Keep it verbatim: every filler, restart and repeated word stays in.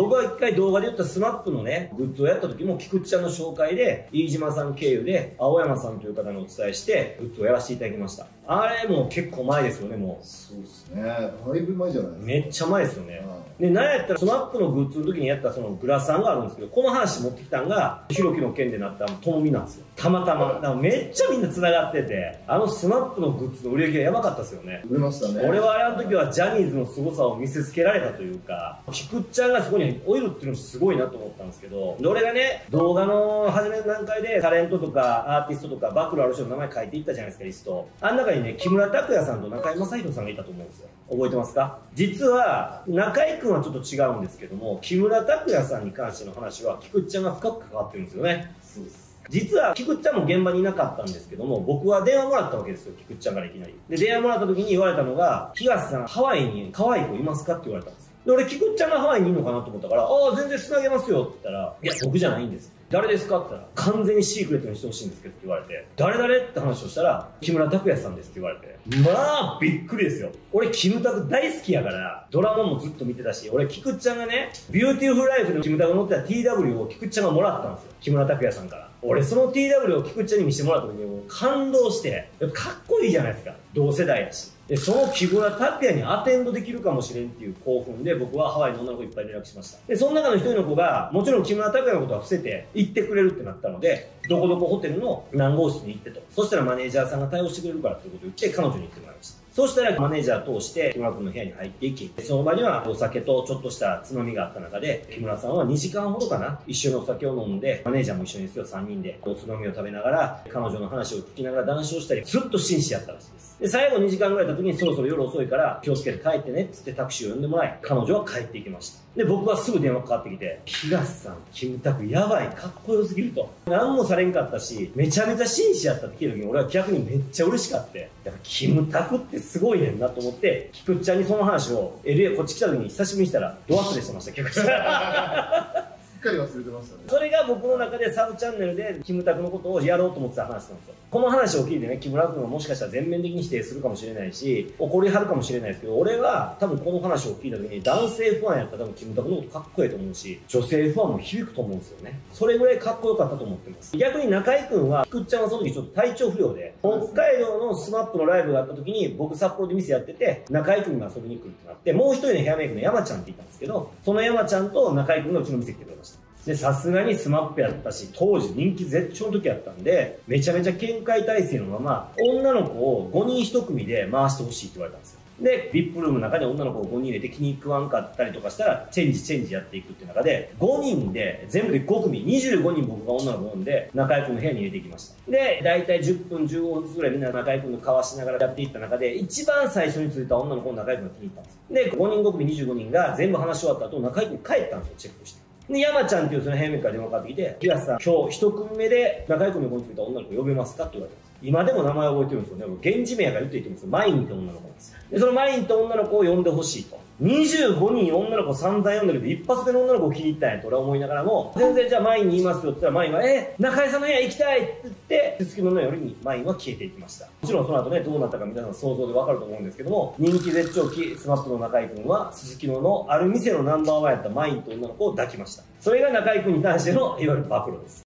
僕は一回動画で言ったスマップのね、グッズをやった時も菊池ちゃんの紹介で、飯島さん経由で、青山さんという方にお伝えして、グッズをやらせていただきました。あれも結構前ですよね、もう。そうですね。だいぶ前じゃないですか。めっちゃ前ですよね。うん、で、なんやったら、スマップのグッズの時にやったそのグラサンがあるんですけど、この話持ってきたんが、ひろきの件でなったともみなんですよ。たまたま。だからめっちゃみんな繋がってて、あのスマップのグッズの売り上げがやばかったですよね。売れましたね。俺はあの時はジャニーズの凄さを見せつけられたというか、菊池ちゃんがそこに追いるっていうのもすごいなと思ったんですけど、俺がね、動画の初めの段階でタレントとかアーティストとか暴露ある人の名前書いていったじゃないですか、リスト。あの中にね、木村拓哉さんと中居正広さんがいたと思うんですよ。覚えてますか？実は、中居くんはちょっと違うんですけども、木村拓哉さんに関しての話は菊池ちゃんが深く関わってるんですよね。そうです。実は、菊池ちゃんも現場にいなかったんですけども、僕は電話もらったわけですよ、菊池ちゃんからいきなり。で、電話もらった時に言われたのが、東さん、ハワイに可愛い子いますかって言われたんですよ。で、俺、菊池ちゃんがハワイにいるのかなと思ったから、ああ、全然繋げますよって言ったら、いや、僕じゃないんです。誰ですかって言ったら、完全にシークレットにしてほしいんですけどって言われて、誰誰って話をしたら、木村拓哉さんですって言われて、まあ、びっくりですよ。俺、キムタク大好きやから、ドラマもずっと見てたし、俺、菊池ちゃんがね、ビューティフルライフのキムタク乗ってた ティーダブリュー を菊池ちゃんがもらったんですよ。木村拓哉さんから。俺、その ティーダブリュー を菊池ちゃんに見せてもらった時に、もう感動して、やっぱかっこいいじゃないですか。同世代だし。で、その木村拓哉にアテンドできるかもしれんっていう興奮で、僕はハワイの女の子いっぱい連絡しました。で、その中の一人の子が、もちろん木村拓哉のことは伏せて、行ってくれるってなったので、どこどこホテルの何号室に行ってと。そしたらマネージャーさんが対応してくれるからっていうことを言って、彼女に行ってもらいました。そうしたらマネージャー通して木村君の部屋に入っていき、その場にはお酒とちょっとしたつまみがあった中で、木村さんはにじかんほどかな、一緒にお酒を飲んで、マネージャーも一緒にですよ、さんにんでおつまみを食べながら、彼女の話を聞きながら談笑したり、ずっと紳士やったらしいです。で、最後にじかんぐらい経った時にそろそろ夜遅いから気をつけて帰ってねっつってタクシーを呼んでもらい、彼女は帰っていきました。で、僕はすぐ電話かかってきて、東さん、キムタクやばい、かっこよすぎると。何もされんかったし、めちゃめちゃ紳士やったって聞いた時に俺は逆にめっちゃ嬉しかった。やっぱキムタクってすごいねんなと思って、菊池ちゃんにその話を エルエー こっち来た時に久しぶりにしたら、ド忘れしてました、菊池ちゃん。しっかり忘れてましたね。それが僕の中でサブチャンネルでキムタクのことをやろうと思ってた話なんですよ。この話を聞いてね、木村君はもしかしたら全面的に否定するかもしれないし、怒りはるかもしれないですけど、俺は多分この話を聞いた時に男性ファンやったら多分キムタクのことかっこいいと思うし、女性ファンも響くと思うんですよね。それぐらいかっこよかったと思ってます。逆に中居君は、菊池ちゃんはその時ちょっと体調不良で、北海道のスマップのライブがあった時に僕札幌で店やってて、中居君が遊びに来るってなって、もう一人のヘアメイクの山ちゃんって言ったんですけど、その山ちゃんと中居君がうちの店来てくれました。で、さすがにスマップやったし、当時人気絶頂の時やったんで、めちゃめちゃ見解体制のまま、女の子をごにんひとくみで回してほしいって言われたんですよ。で、ブイアイピールームの中で女の子をごにん入れて気に食わんかったりとかしたら、チェンジチェンジやっていくっていう中で、ごにんで、全部でごくみ、にじゅうごにん僕が女の子を呼んで、中居君の部屋に入れていきました。で、だいたいじゅっぷん、じゅうごふんずつぐらいみんな中居君の顔しながらやっていった中で、一番最初についた女の子を中居君が気に入ったんですよ。で、ごにんごくみ、にじゅうごにんが全部話し終わった後、中居君帰ったんですよ、チェックして。で、山ちゃんっていうその平面から電話かかってきて、東さん、今日一組目で中居君の子についた女の子呼べますかって言われたんです。今でも名前覚えてるんですよね。僕、源氏名やから言って言ってるんですよ。マインって女の子なんですよ。で、そのマインって女の子を呼んでほしいと。にじゅうごにん女の子散々呼んだけど、一発目の女の子を気に入ったんやと俺は思いながらも、全然じゃあマインに言いますよって言ったら、マインは、え、中居さんの部屋行きたいって言って、手つきのよりにマインは消えていきました。もちろんその後ね、どうなったか皆さん想像でわかると思うんですけども、人気絶頂期、スマップの中居君は、すすきののある店のナンバーワンやったマインと女の子を抱きました。それが中居君に対しての、いわゆる暴露です。